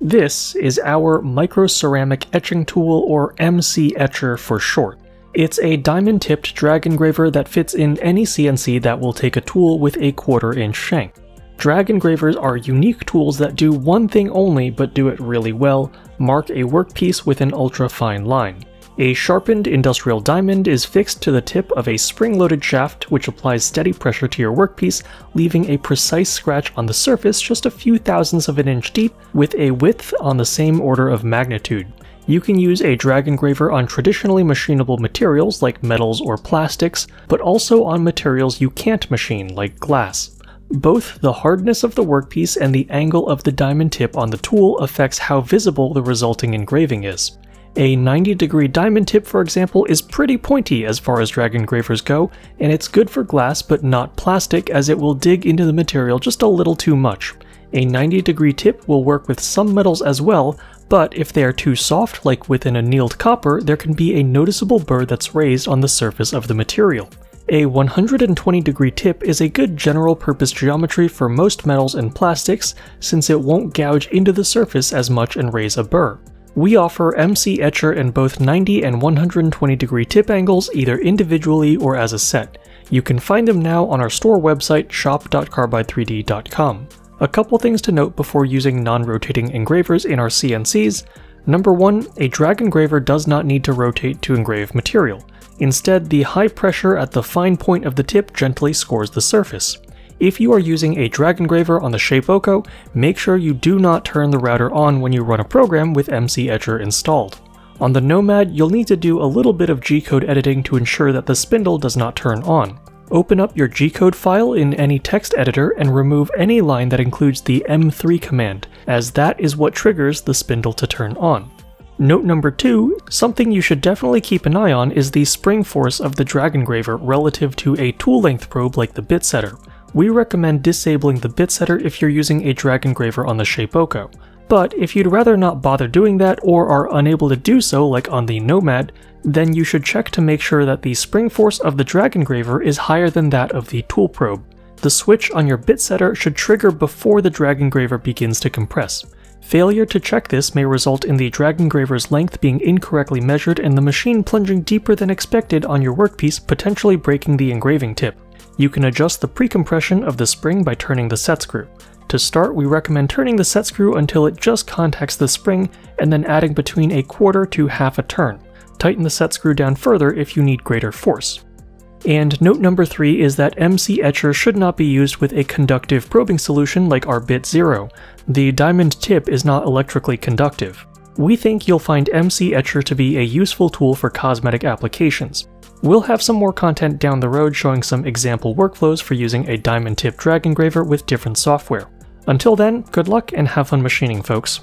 This is our microceramic etching tool, or MC Etcher for short. It's a diamond-tipped drag engraver that fits in any CNC that will take a tool with a 1/4-inch shank. Drag engravers are unique tools that do one thing only but do it really well: mark a workpiece with an ultra-fine line. A sharpened industrial diamond is fixed to the tip of a spring-loaded shaft which applies steady pressure to your workpiece, leaving a precise scratch on the surface just a few thousandths of an inch deep with a width on the same order of magnitude. You can use a drag engraver on traditionally machinable materials like metals or plastics, but also on materials you can't machine like glass. Both the hardness of the workpiece and the angle of the diamond tip on the tool affects how visible the resulting engraving is. A 90-degree diamond tip, for example, is pretty pointy as far as drag engravers go, and it's good for glass but not plastic, as it will dig into the material just a little too much. A 90-degree tip will work with some metals as well, but if they are too soft, like with an annealed copper, there can be a noticeable burr that's raised on the surface of the material. A 120-degree tip is a good general-purpose geometry for most metals and plastics, since it won't gouge into the surface as much and raise a burr. We offer MC Etcher in both 90 and 120-degree tip angles, either individually or as a set. You can find them now on our store website, shop.carbide3d.com. A couple things to note before using non-rotating engravers in our CNCs. Number one, a drag engraver does not need to rotate to engrave material. Instead, the high pressure at the fine point of the tip gently scores the surface. If you are using a drag engraver on the Shapeoko, make sure you do not turn the router on when you run a program with MC Etcher installed. On the Nomad, you'll need to do a little bit of G-code editing to ensure that the spindle does not turn on. Open up your G-code file in any text editor and remove any line that includes the M3 command, as that is what triggers the spindle to turn on. Note number two, something you should definitely keep an eye on is the spring force of the drag engraver relative to a tool length probe like the bitsetter. We recommend disabling the bitsetter if you're using a drag engraver on the Shapeoko, but if you'd rather not bother doing that or are unable to do so like on the Nomad, then you should check to make sure that the spring force of the drag engraver is higher than that of the tool probe. The switch on your bitsetter should trigger before the drag engraver begins to compress. Failure to check this may result in the drag engraver's length being incorrectly measured and the machine plunging deeper than expected on your workpiece, potentially breaking the engraving tip. You can adjust the pre-compression of the spring by turning the set screw. To start, we recommend turning the set screw until it just contacts the spring, and then adding between a 1/4 to 1/2 a turn. Tighten the set screw down further if you need greater force. And note number three is that MC Etcher should not be used with a conductive probing solution like our Bit Zero. The diamond tip is not electrically conductive. We think you'll find MC Etcher to be a useful tool for cosmetic applications. We'll have some more content down the road showing some example workflows for using a diamond tip drag engraver with different software. Until then, good luck and have fun machining, folks.